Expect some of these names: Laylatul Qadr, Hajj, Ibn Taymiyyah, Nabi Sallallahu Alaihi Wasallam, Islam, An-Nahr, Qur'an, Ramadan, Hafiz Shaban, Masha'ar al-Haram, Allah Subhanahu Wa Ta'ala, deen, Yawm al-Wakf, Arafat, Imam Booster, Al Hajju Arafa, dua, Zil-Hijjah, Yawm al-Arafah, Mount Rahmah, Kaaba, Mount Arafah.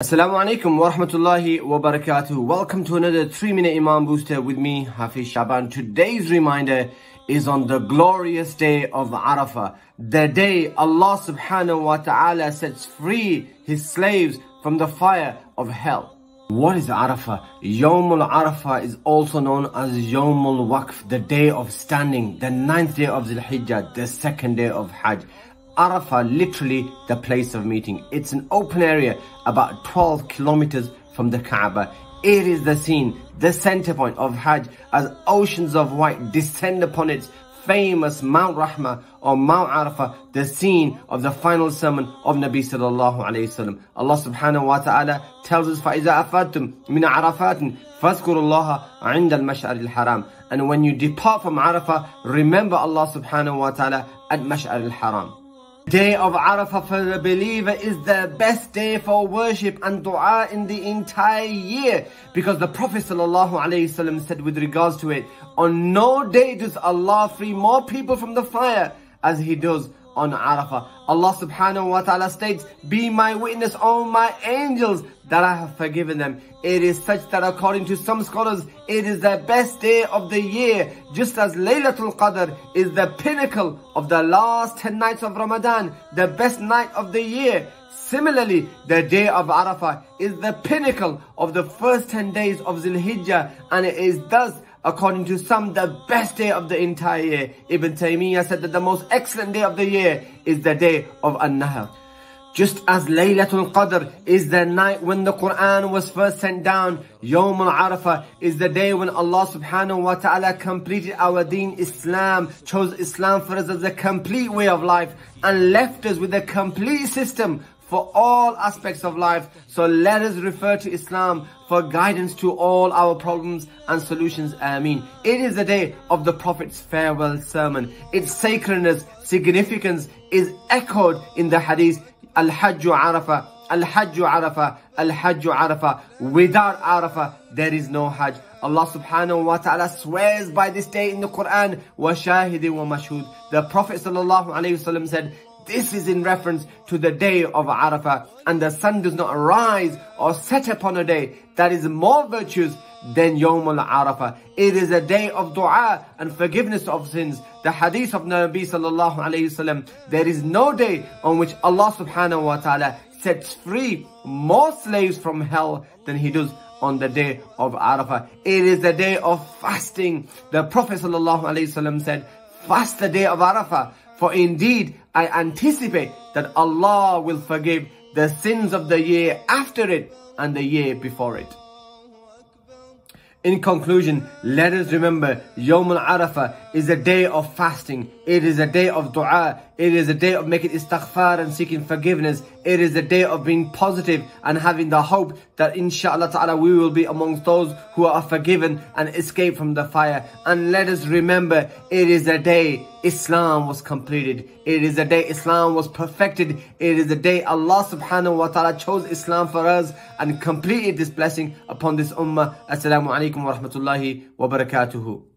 Assalamu alaikum wa rahmatullahi wa barakatuh. Welcome to another 3-minute Imam Booster with me, Hafiz Shaban. Today's reminder is on the glorious day of Arafah, the day Allah Subhanahu Wa Ta'ala sets free His slaves from the fire of hell. What is Arafah? Yawm al-Arafah is also known as Yawm al-Wakf, the day of standing, the 9th day of Zil-Hijjah, the 2nd day of Hajj. Arafah, literally the place of meeting. It's an open area about 12 kilometers from the Kaaba. It is the scene, the center point of Hajj, as oceans of white descend upon its famous Mount Rahmah or Mount Arafah, the scene of the final sermon of Nabi Sallallahu Alaihi Wasallam. Allah Subhanahu Wa Ta'ala tells us, فَإِذَا أَفَادْتُمْ مِنَ عَرَفَاتٍ فَاذْكُرُوا اللَّهَ عِنْدَ الْمَشْعَرِ الْحَرَامِ. And when you depart from Arafah, remember Allah Subhanahu Wa Ta'ala at Masha'ar al-Haram. Day of Arafah for the believer is the best day for worship and dua in the entire year, because the Prophet Sallallahu Alaihi Wasallam said with regards to it, on no day does Allah free more people from the fire as He does on Arafah. Allah Subhanahu Wa Ta'ala states, "Be my witness, O my angels, that I have forgiven them." It is such that according to some scholars, it is the best day of the year, just as Laylatul Qadr is the pinnacle of the last 10 nights of Ramadan, the best night of the year. Similarly, the day of Arafah is the pinnacle of the first 10 days of Zil-Hijjah, and it is thus, according to some, the best day of the entire year. Ibn Taymiyyah said that the most excellent day of the year is the day of An-Nahr. Just as Laylatul Qadr is the night when the Qur'an was first sent down, Yawm al-Arafah is the day when Allah Subhanahu Wa Ta'ala completed our deen Islam, chose Islam for us as a complete way of life, and left us with a complete system for all aspects of life. So let us refer to Islam for guidance to all our problems and solutions. Ameen. It is the day of the Prophet's farewell sermon. Its sacredness, significance is echoed in the hadith, Al Hajju Arafa, Al Hajju Arafa, Al Hajju Arafa. Without Arafa, there is no Hajj. Allah Subhanahu Wa Ta'ala swears by this day in the Quran, wa shahidi wa mashhud. The Prophet Sallallahu Alaihi Wasallam said, this is in reference to the day of Arafah, and the sun does not rise or set upon a day that is more virtuous than Yawm al-Arafah. It is a day of dua and forgiveness of sins. The hadith of Nabi Sallallahu Alaihi Wasallam, there is no day on which Allah Subhanahu Wa Ta'ala sets free more slaves from hell than He does on the day of Arafah. It is a day of fasting. The Prophet Sallallahu Alaihi Wasallam said, fast the day of Arafah, for indeed I anticipate that Allah will forgive the sins of the year after it and the year before it. In conclusion, let us remember Yawm al-Arafah is a day of fasting. It is a day of dua. It is a day of making istighfar and seeking forgiveness. It is a day of being positive and having the hope that inshallah ta'ala we will be amongst those who are forgiven and escape from the fire. And let us remember, it is a day Islam was completed. It is a day Islam was perfected. It is a day Allah Subhanahu Wa Ta'ala chose Islam for us and completed this blessing upon this ummah. Assalamu alaikum wa rahmatullahi wa barakatuhu.